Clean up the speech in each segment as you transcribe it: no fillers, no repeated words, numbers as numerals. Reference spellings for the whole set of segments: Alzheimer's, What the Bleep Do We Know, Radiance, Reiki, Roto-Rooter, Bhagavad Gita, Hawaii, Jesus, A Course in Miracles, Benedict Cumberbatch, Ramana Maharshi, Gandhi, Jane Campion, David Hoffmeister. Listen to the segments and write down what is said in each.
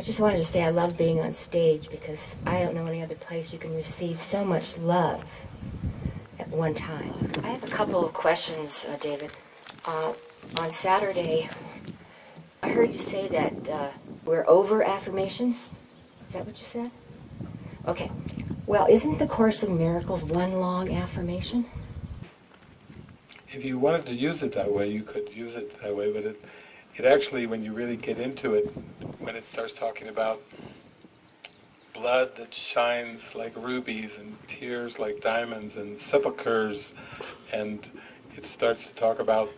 I just wanted to say I love being on stage because I don't know any other place you can receive so much love at one time. I have a couple of questions, David. On Saturday, I heard you say that we're over affirmations. Is that what you said? Okay. Well, isn't the Course in Miracles one long affirmation? If you wanted to use it that way, you could use it that way, but it actually, when you really get into it, when it starts talking about blood that shines like rubies and tears like diamonds and sepulchres, and it starts to talk about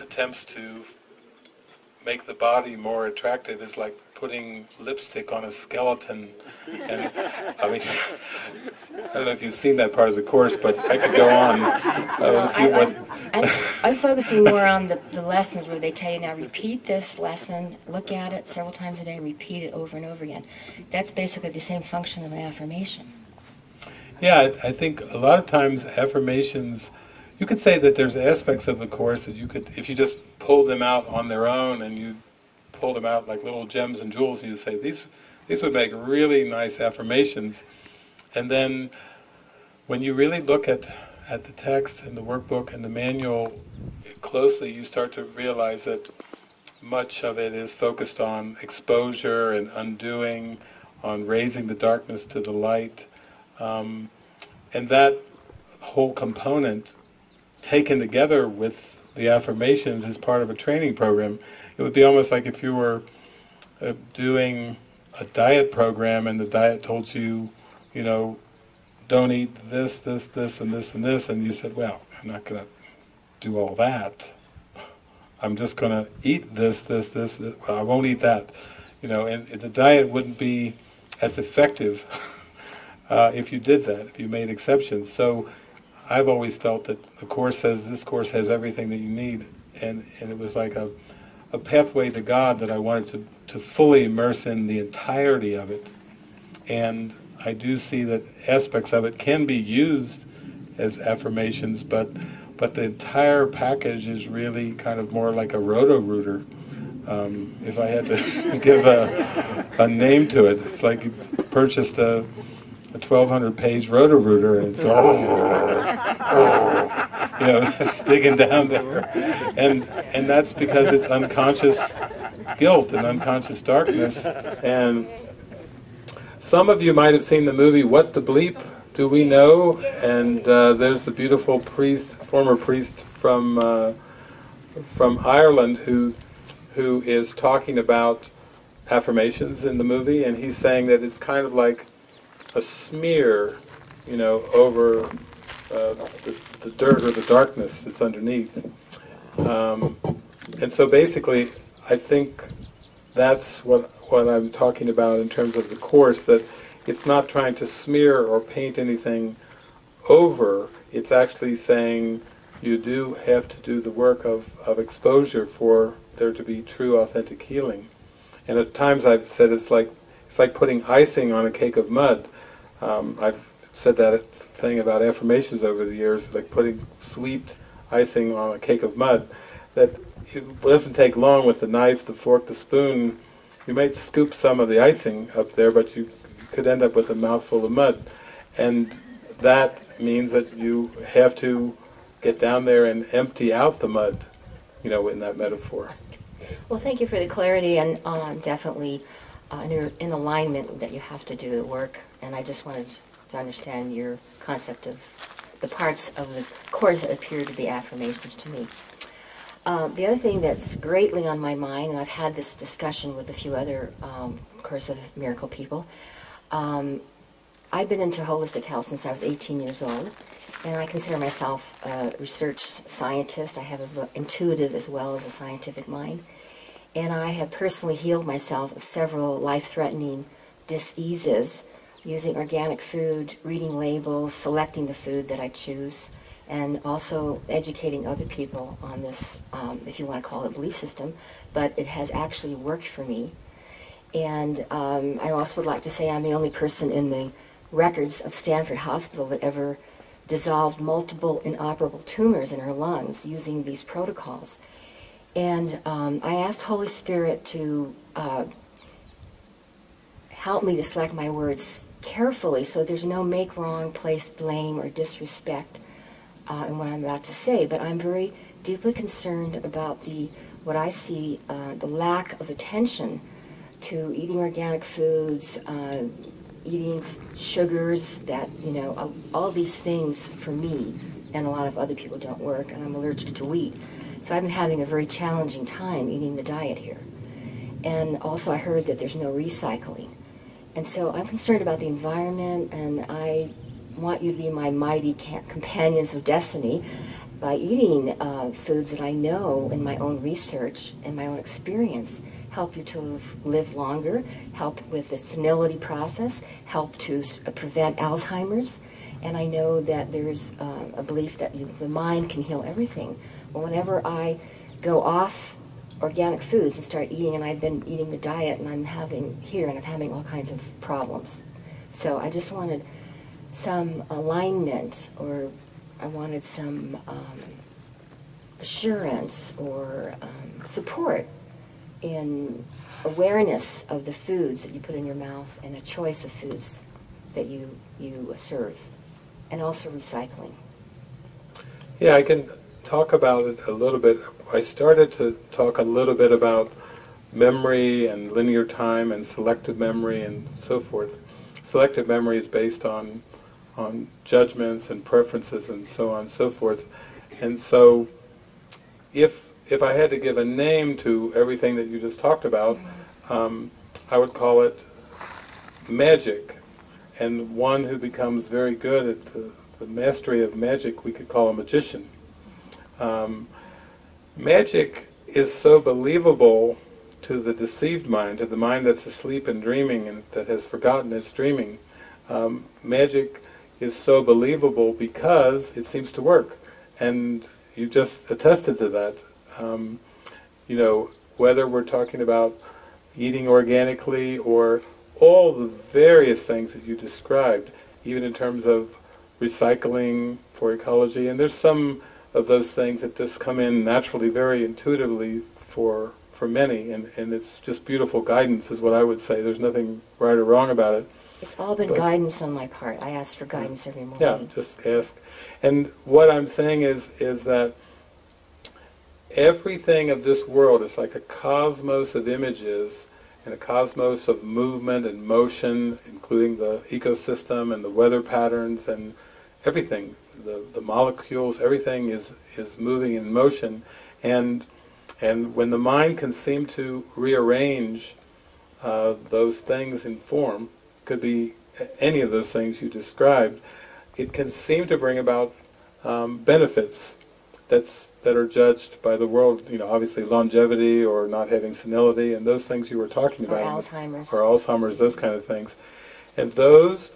attempts to make the body more attractive is like putting lipstick on a skeleton. And I mean, I don't know if you've seen that part of the Course, but I could go on. I'm focusing more on the lessons where they tell you, now repeat this lesson, look at it several times a day, repeat it over and over again. That's basically the same function of an affirmation. Yeah, I think a lot of times affirmations, you could say that there's aspects of the Course that you could, if you just pull them out on their own and you pull them out like little gems and jewels, and you say, these would make really nice affirmations. And then when you really look at the text and the workbook and the manual closely, you start to realize that much of it is focused on exposure and undoing, on raising the darkness to the light. And that whole component, taken together with the affirmations, as part of a training program. It would be almost like if you were doing a diet program and the diet told you, you know, don't eat this, this, this, and this, and this, and you said, well, I'm not going to do all that. I'm just going to eat this, this, this, this. Well, I won't eat that. You know, and the diet wouldn't be as effective if you did that, if you made exceptions. So I've always felt that the Course says this Course has everything that you need, and it was like a pathway to God that I wanted to fully immerse in the entirety of it. And I do see that aspects of it can be used as affirmations, but the entire package is really kind of more like a roto-rooter. If I had to give a name to it, it's like you purchased a 1,200-page roto-rooter, and it's you know, digging down there, and that's because it's unconscious guilt and unconscious darkness. And some of you might have seen the movie What the Bleep Do We Know, and there's a beautiful priest, former priest from Ireland, who is talking about affirmations in the movie, and he's saying that it's kind of like a smear, you know, over the dirt or the darkness that's underneath. And so basically, I think that's what I'm talking about in terms of the Course, that it's not trying to smear or paint anything over, it's actually saying you do have to do the work of exposure for there to be true, authentic healing. And at times I've said it's like putting icing on a cake of mud. I've said that thing about affirmations over the years, like putting sweet icing on a cake of mud, that it doesn't take long with the knife, the fork, the spoon. You might scoop some of the icing up there, but you could end up with a mouthful of mud. And that means that you have to get down there and empty out the mud, you know, in that metaphor. Well, thank you for the clarity, and definitely you're in alignment that you have to do the work, and I just wanted to understand your concept of the parts of the Course that appear to be affirmations to me. The other thing that's greatly on my mind, and I've had this discussion with a few other Course of Miracle people, I've been into holistic health since I was 18 years old, and I consider myself a research scientist. I have an intuitive as well as a scientific mind. And I have personally healed myself of several life-threatening diseases using organic food, reading labels, selecting the food that I choose, and also educating other people on this, if you want to call it a belief system, but it has actually worked for me. And I also would like to say I'm the only person in the records of Stanford Hospital that ever dissolved multiple inoperable tumors in her lungs using these protocols. And I asked Holy Spirit to help me to select my words carefully so there's no make, wrong, place, blame, or disrespect in what I'm about to say. But I'm very deeply concerned about what I see, the lack of attention to eating organic foods, eating sugars, that, you know, all these things for me and a lot of other people don't work, and I'm allergic to wheat. So I've been having a very challenging time eating the diet here. And also I heard that there's no recycling. And so I'm concerned about the environment, and I want you to be my mighty companions of destiny by eating foods that I know in my own research and my own experience help you to live longer, help with the senility process, help to prevent Alzheimer's. And I know that there's a belief that the mind can heal everything. Well, whenever I go off organic foods and start eating, and I've been eating the diet, and I'm having all kinds of problems. So I just wanted some alignment, or I wanted some assurance or support in awareness of the foods that you put in your mouth and the choice of foods that you serve, and also recycling. Yeah, I can talk about it a little bit. I started to talk a little bit about memory and linear time and selective memory and so forth. Selective memory is based on judgments and preferences and so on and so forth. And so if I had to give a name to everything that you just talked about, I would call it magic. And one who becomes very good at the mastery of magic, we could call a magician. Magic is so believable to the deceived mind, to the mind that's asleep and dreaming and that has forgotten it's dreaming. Magic is so believable because it seems to work, and you just attested to that. You know, whether we're talking about eating organically or all the various things that you described, even in terms of recycling for ecology, and there's some of those things that just come in naturally, very intuitively for many, and it's just beautiful guidance is what I would say. There's nothing right or wrong about it. It's all been guidance on my part. I ask for guidance every morning. Yeah, just ask. And what I'm saying is that everything of this world is like a cosmos of images and a cosmos of movement and motion, including the ecosystem and the weather patterns and everything. The molecules, everything is moving in motion, and when the mind can seem to rearrange those things in form, could be any of those things you described, it can seem to bring about benefits that are judged by the world. You know, obviously longevity or not having senility and those things you were talking about. Or Alzheimer's. Or Alzheimer's, those kind of things, and those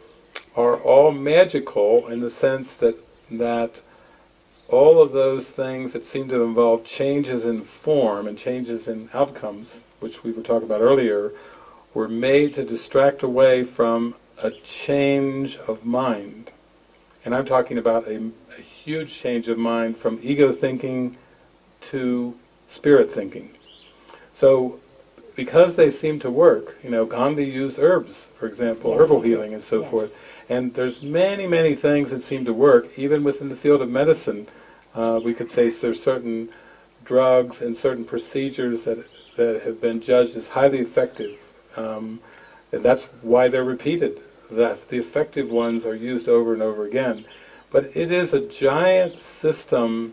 are all magical in the sense that all of those things that seem to involve changes in form and changes in outcomes, which we were talking about earlier, were made to distract away from a change of mind. And I'm talking about a huge change of mind from ego thinking to spirit thinking. So, because they seem to work, you know, Gandhi used herbs, for example, yes, herbal healing and so forth. And there's many, many things that seem to work, even within the field of medicine. We could say there's certain drugs and certain procedures that have been judged as highly effective. And that's why they're repeated. The effective ones are used over and over again. But it is a giant system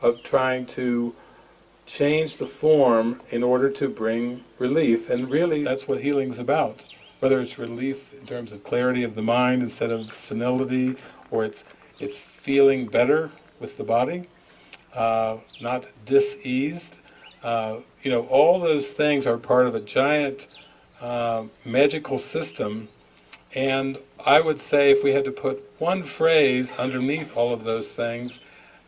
of trying to change the form in order to bring relief, and really that's what healing's about. Whether it's relief in terms of clarity of the mind instead of senility, or it's feeling better with the body, not diseased. You know, all those things are part of a giant magical system. And I would say if we had to put one phrase underneath all of those things,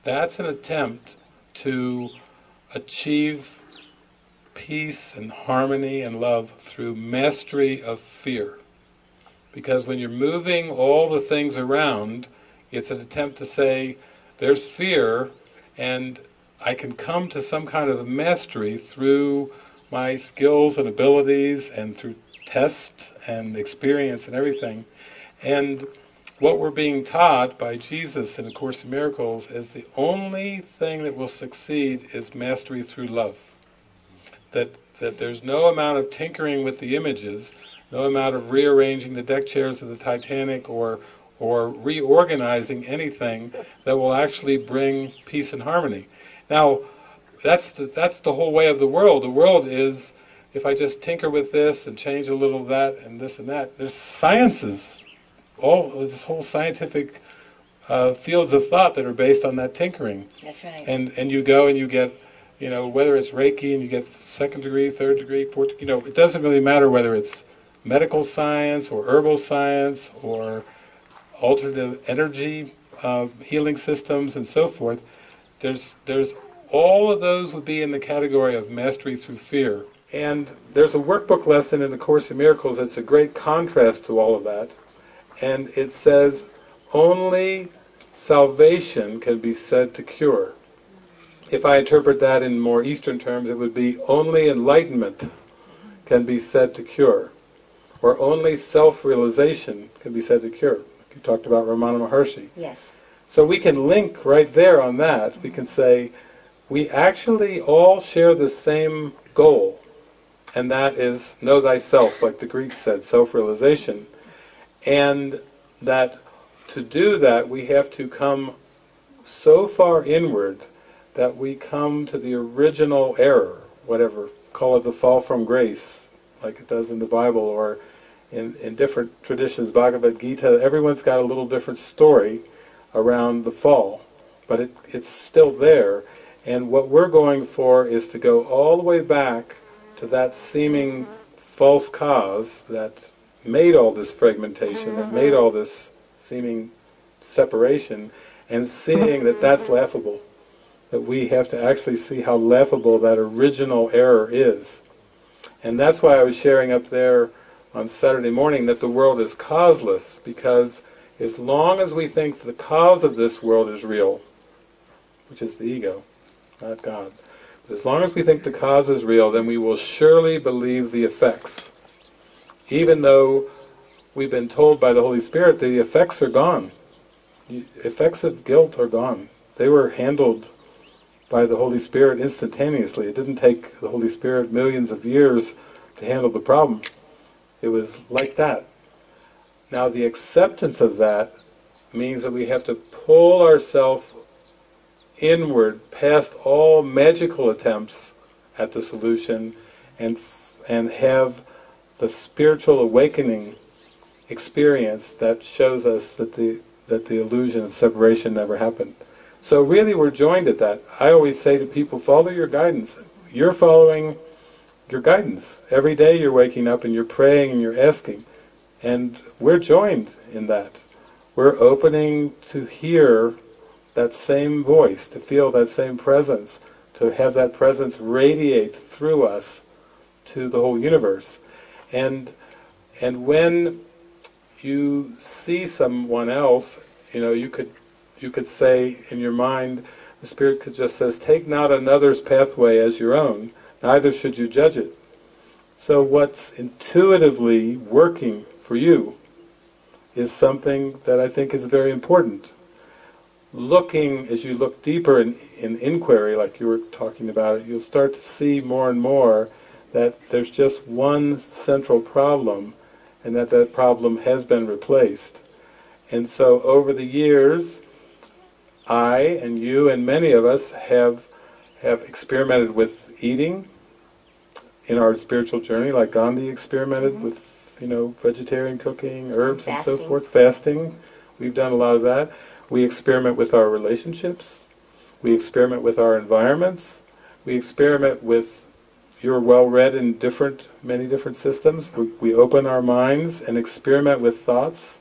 that's an attempt to achieve peace and harmony and love through mastery of fear. Because when you're moving all the things around, it's an attempt to say, there's fear, and I can come to some kind of mastery through my skills and abilities and through tests and experience and everything. And what we're being taught by Jesus in A Course in Miracles is the only thing that will succeed is mastery through love. That there's no amount of tinkering with the images, no amount of rearranging the deck chairs of the Titanic or reorganizing anything that will actually bring peace and harmony. Now, that's the whole way of the world. The world is, if I just tinker with this and change a little of that and this and that, there's sciences, this whole scientific fields of thought that are based on that tinkering. That's right. And you go and you get, you know, whether it's Reiki and you get 2nd degree, 3rd degree, 4th, you know, it doesn't really matter whether it's medical science or herbal science or alternative energy healing systems and so forth. There's all of those would be in the category of mastery through fear. And there's a workbook lesson in A Course in Miracles that's a great contrast to all of that. And it says, only salvation can be said to cure. If I interpret that in more Eastern terms, it would be only enlightenment can be said to cure, or only self-realization can be said to cure. You talked about Ramana Maharshi. Yes. So we can link right there on that. We can say, we actually all share the same goal, and that is know thyself, like the Greeks said, self-realization. And that to do that, we have to come so far inward that we come to the original error, whatever, call it the fall from grace, like it does in the Bible, or in different traditions, Bhagavad Gita, everyone's got a little different story around the fall, but it's still there. And what we're going for is to go all the way back to that seeming false cause that made all this fragmentation, that made all this seeming separation, and seeing that that's laughable, that we have to actually see how laughable that original error is. And that's why I was sharing up there on Saturday morning that the world is causeless, because as long as we think the cause of this world is real, which is the ego, not God, but as long as we think the cause is real, then we will surely believe the effects. Even though we've been told by the Holy Spirit that the effects are gone. The effects of guilt are gone. They were handled by the Holy Spirit instantaneously. It didn't take the Holy Spirit millions of years to handle the problem. It was like that. Now the acceptance of that means that we have to pull ourselves inward past all magical attempts at the solution and have the spiritual awakening experience that shows us that the illusion of separation never happened. So really we're joined at that. I always say to people, follow your guidance. You're following your guidance. Every day you're waking up and you're praying and you're asking. And we're joined in that. We're opening to hear that same voice, to feel that same presence, to have that presence radiate through us to the whole universe. And when you see someone else, you know, you could say in your mind, the Spirit just says, take not another's pathway as your own, neither should you judge it. So what's intuitively working for you is something that I think is very important. Looking, as you look deeper in inquiry, like you were talking about it, you'll start to see more and more that there's just one central problem, and that problem has been replaced. And so over the years, I and you and many of us have experimented with eating in our spiritual journey, like Gandhi experimented with, you know, vegetarian cooking, herbs and so forth, fasting. We've done a lot of that. We experiment with our relationships. We experiment with our environments. We experiment with, you're well read in many different systems. We open our minds and experiment with thoughts.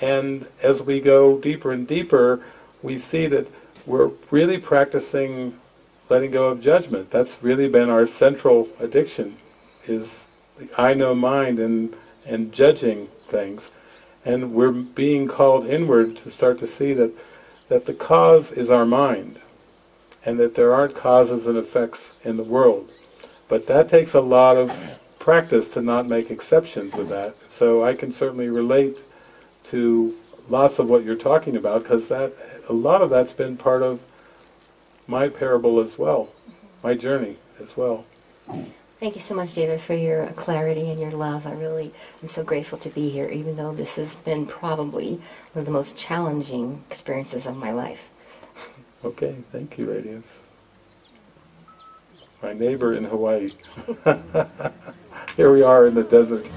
And as we go deeper and deeper, we see that we're really practicing letting go of judgment. That's really been our central addiction, is the I know mind and judging things. And we're being called inward to start to see that the cause is our mind. and that there aren't causes and effects in the world. But that takes a lot of practice to not make exceptions with that. So I can certainly relate to lots of what you're talking about, because a lot of that's been part of my parable as well, my journey as well. Thank you so much, David, for your clarity and your love. I really am so grateful to be here, even though this has been probably one of the most challenging experiences of my life. Okay, thank you, Radiance. My neighbor in Hawaii. Here we are in the desert.